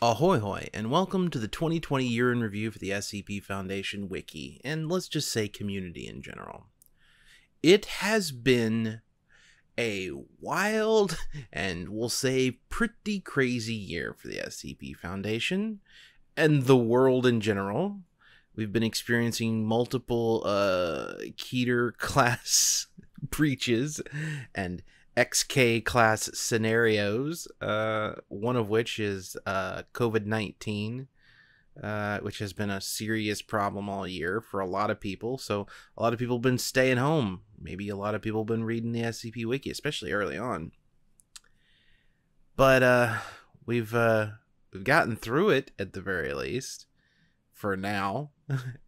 Ahoy hoy, and welcome to the 2020 year in review for the SCP Foundation wiki, and let's just say community in general. It has been a wild and we'll say pretty crazy year for the SCP Foundation and the world in general. We've been experiencing multiple Keter class breaches and XK class scenarios, one of which is COVID-19, which has been a serious problem all year for a lot of people. So a lot of people have been staying home. Maybe a lot of people have been reading the SCP wiki, especially early on. But we've gotten through it at the very least for now,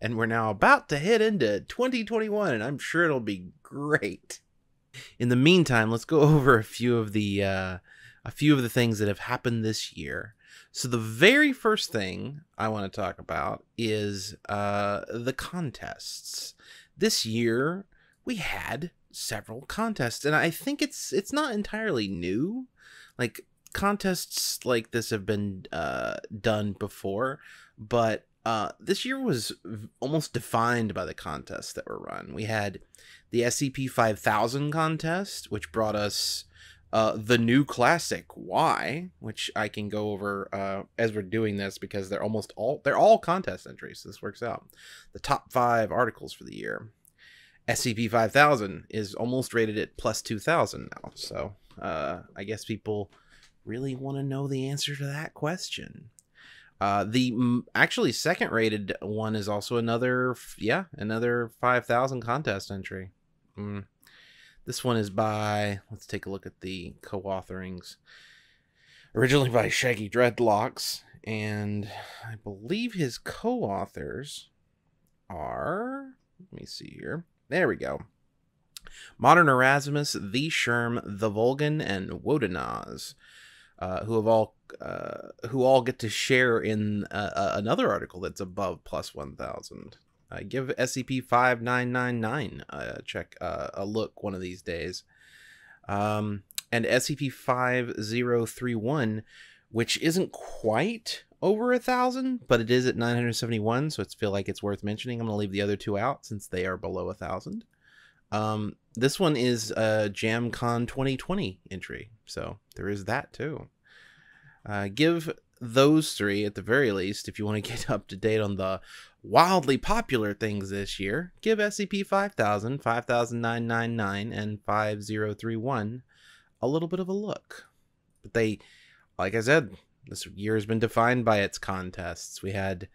and we're now about to head into 2021, and I'm sure it'll be great. In the meantime, let's go over a few of the things that have happened this year. So the very first thing I want to talk about is the contests. This year we had several contests, and I think it's not entirely new. Like, contests like this have been done before, but this year was almost defined by the contests that were run. We had the SCP-5000 contest, which brought us the new classic Y, which I can go over as we're doing this because they're all contest entries, so this works out. The top 5 articles for the year. SCP-5000 is almost rated at +2000 now, so I guess people really want to know the answer to that question. Actually second rated one is also another 5000 contest entry. This one is by, let's take a look at the co-authorings. Originally by Shaggy Dreadlocks, and I believe his co-authors are, let me see here. There we go. Modern Erasmus, The Sherm, The Volgun, and Wodenaz. Who all get to share in another article that's above +1000. Give SCP-5999 a check, a look one of these days, and SCP-5031, which isn't quite over 1000, but it is at 971, so it's feel like it's worth mentioning. I'm gonna leave the other two out since they are below 1000. This one is a JamCon 2020 entry, so there is that too. Give those three, at the very least, if you want to get up to date on the wildly popular things this year, give SCP-5000, 50999, and 5031 a little bit of a look. But they, like I said, this year has been defined by its contests. We had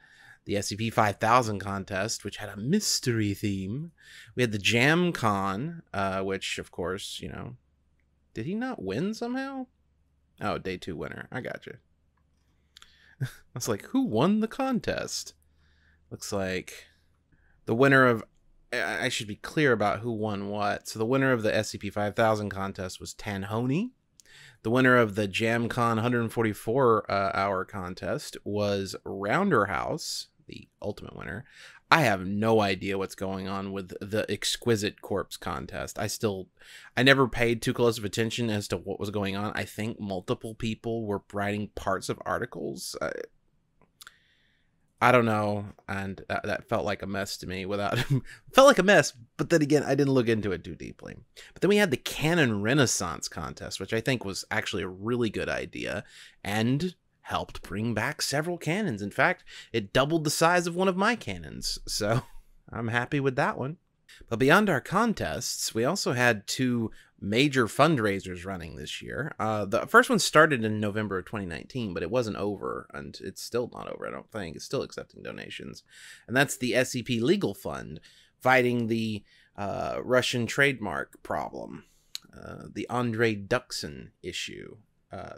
the SCP-5000 contest, which had a mystery theme. We had the JamCon, which, of course, you know, did he not win somehow? Oh, day 2 winner. I got you. I was like, who won the contest? Looks like the winner of... I should be clear about who won what. So the winner of the SCP-5000 contest was Tanhony. The winner of the JamCon 144-hour contest was Rounder House, the ultimate winner. I have no idea what's going on with the Exquisite Corpse contest. I never paid too close of attention as to what was going on. I think multiple people were writing parts of articles. I don't know, and that felt like a mess to me. Felt like a mess, but then again, I didn't look into it too deeply. But then we had the Canon Renaissance contest, which I think was actually a really good idea, and helped bring back several cannons. In fact, it doubled the size of one of my cannons, so I'm happy with that one. But beyond our contests, we also had 2 major fundraisers running this year. The first one started in November of 2019, but it wasn't over, and it's still not over, I don't think. It's still accepting donations. And that's the SCP Legal Fund, fighting the Russian trademark problem, the Andrei Duxin issue.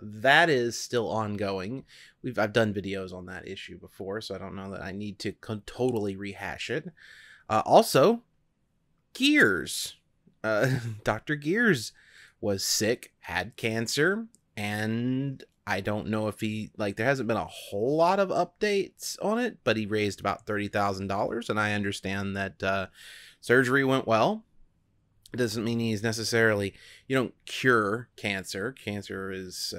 That is still ongoing. I've done videos on that issue before, so I don't know that I need to totally rehash it. Also, Gears. Doctor Gears was sick, had cancer, and I don't know if he, like, there hasn't been a whole lot of updates on it, but he raised about $30,000, and I understand that surgery went well. It doesn't mean he's necessarily, you don't cure cancer. Cancer is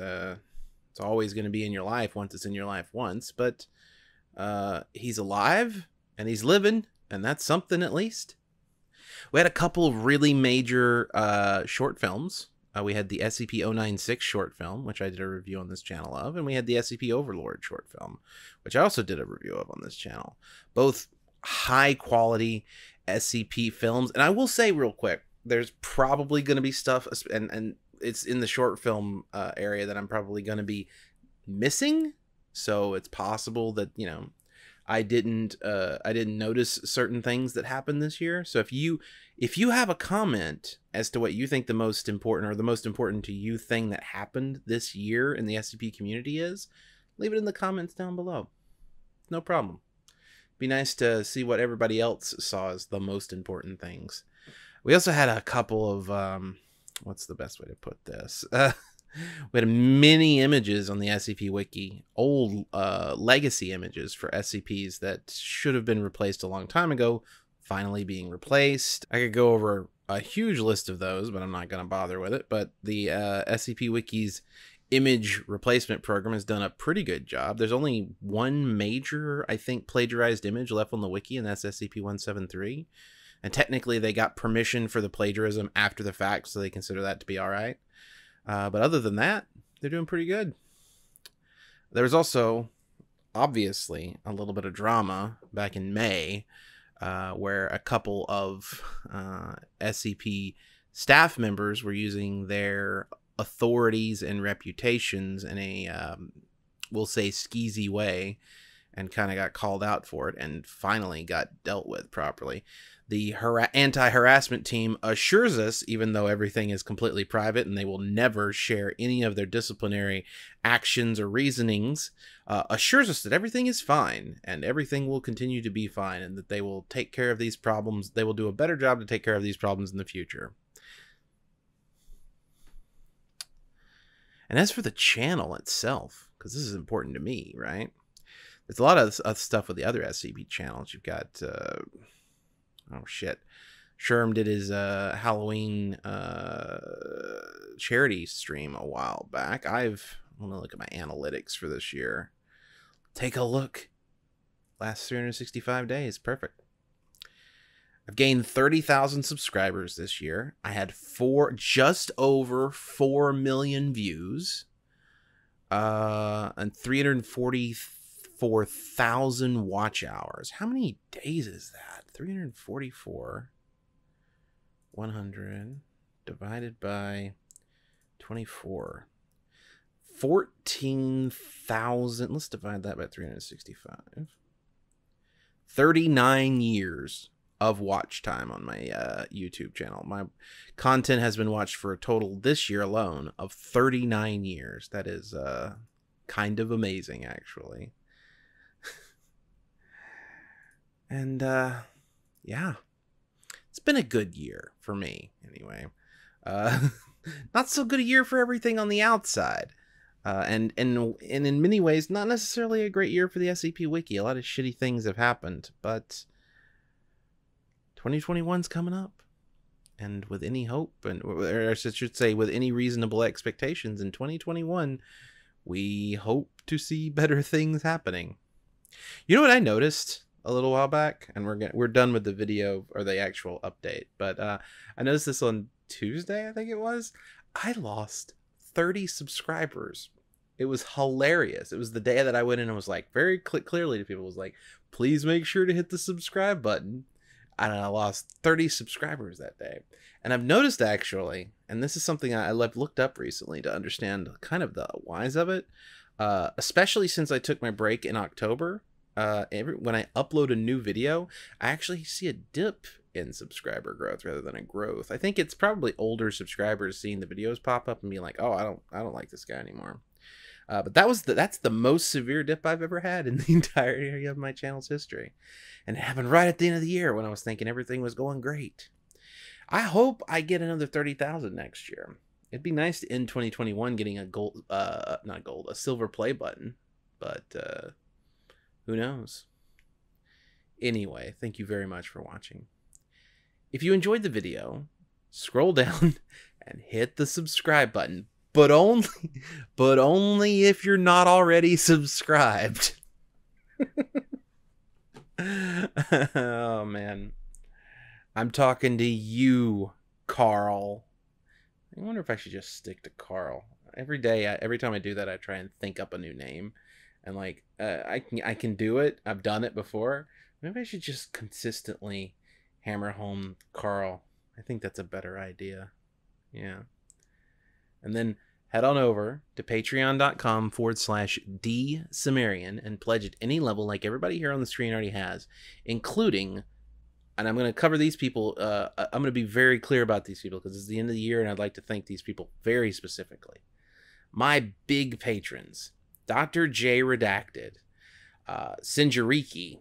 It's always going to be in your life once it's in your life once, but he's alive and he's living, and that's something at least. We had a couple of really major short films. We had the SCP-096 short film, which I did a review on this channel of, and we had the SCP Overlord short film, which I also did a review of on this channel. Both high quality SCP films. And I will say real quick, there's probably going to be stuff, and it's in the short film area that I'm probably going to be missing. So it's possible that, you know, I didn't notice certain things that happened this year. So if you have a comment as to what you think the most important or the most important to you thing that happened this year in the SCP community is, leave it in the comments down below. No problem. Be nice to see what everybody else saw as the most important things. We also had a couple of, what's the best way to put this? We had many images on the SCP Wiki, old legacy images for SCPs that should have been replaced a long time ago, finally being replaced. I could go over a huge list of those, but I'm not going to bother with it. But the SCP Wiki's image replacement program has done a pretty good job. There's only one major, I think, plagiarized image left on the wiki, and that's SCP-173. And technically, they got permission for the plagiarism after the fact, so they consider that to be all right. But other than that, they're doing pretty good. There was also, obviously, a little bit of drama back in May, where a couple of SCP staff members were using their authorities and reputations in a, we'll say, skeezy way, and kind of got called out for it and finally got dealt with properly. The anti-harassment team assures us, even though everything is completely private and they will never share any of their disciplinary actions or reasonings, assures us that everything is fine and everything will continue to be fine, and that they will take care of these problems. They will do a better job to take care of these problems in the future. And as for the channel itself, because this is important to me, right? There's a lot of stuff with the other SCP channels. You've got... oh shit. Sherm did his Halloween charity stream a while back. I'm gonna look at my analytics for this year. Take a look. Last 365 days. Perfect. I've gained 30,000 subscribers this year. I had just over 4 million views. And 344,000 watch hours. How many days is that? 344. 100 divided by 24. 14,000. Let's divide that by 365. 39 years of watch time on my YouTube channel. My content has been watched for a total this year alone of 39 years. That is kind of amazing, actually. And, yeah, it's been a good year for me anyway. Not so good a year for everything on the outside. And in many ways, not necessarily a great year for the SCP Wiki. A lot of shitty things have happened, but 2021's coming up. And with any hope, and or I should say with any reasonable expectations in 2021, we hope to see better things happening. You know what I noticed a little while back, and we're done with the video or the actual update, but I noticed this on Tuesday, I think it was. I lost 30 subscribers. It was hilarious. It was the day that I went in and was like, very clearly to people, was like, please make sure to hit the subscribe button. And I lost 30 subscribers that day. And I've noticed, actually, and this is something I looked up recently to understand kind of the whys of it, especially since I took my break in October. When I upload a new video, I actually see a dip in subscriber growth rather than a growth. I think it's probably older subscribers seeing the videos pop up and being like, "Oh, I don't like this guy anymore." But that's the most severe dip I've ever had in the entire area of my channel's history, and it happened right at the end of the year when I was thinking everything was going great. I hope I get another 30,000 next year. It'd be nice to end 2021 getting a gold, not gold, a silver play button, but. Who knows? Anyway, thank you very much for watching. If you enjoyed the video, scroll down and hit the subscribe button. but only if you're not already subscribed. Oh man, I'm talking to you, Carl. I wonder if I should just stick to Carl. Every day, every time I do that, I try and think up a new name, and like I can do it. I've done it before. Maybe I should just consistently hammer home Carl. I think that's a better idea. Yeah. And then head on over to patreon.com/DSumerian and pledge at any level like everybody here on the screen already has, including, and I'm going to cover these people, I'm going to be very clear about these people because it's the end of the year and I'd like to thank these people very specifically. My big patrons, Dr. J Redacted, Sinjariki,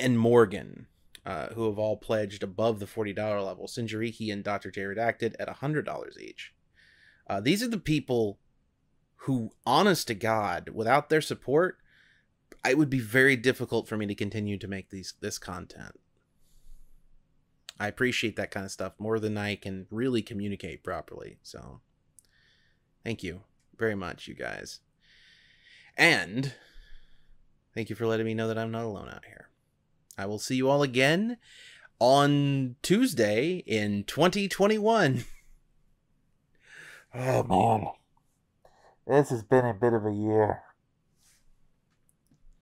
and Morgan, who have all pledged above the $40 level. Sinjariki and Dr. J Redacted at $100 each. These are the people who, honest to God, without their support, it would be very difficult for me to continue to make this content. I appreciate that kind of stuff more than I can really communicate properly. So thank you very much, you guys. And thank you for letting me know that I'm not alone out here. I will see you all again on Tuesday in 2021. Oh man, this has been a bit of a year.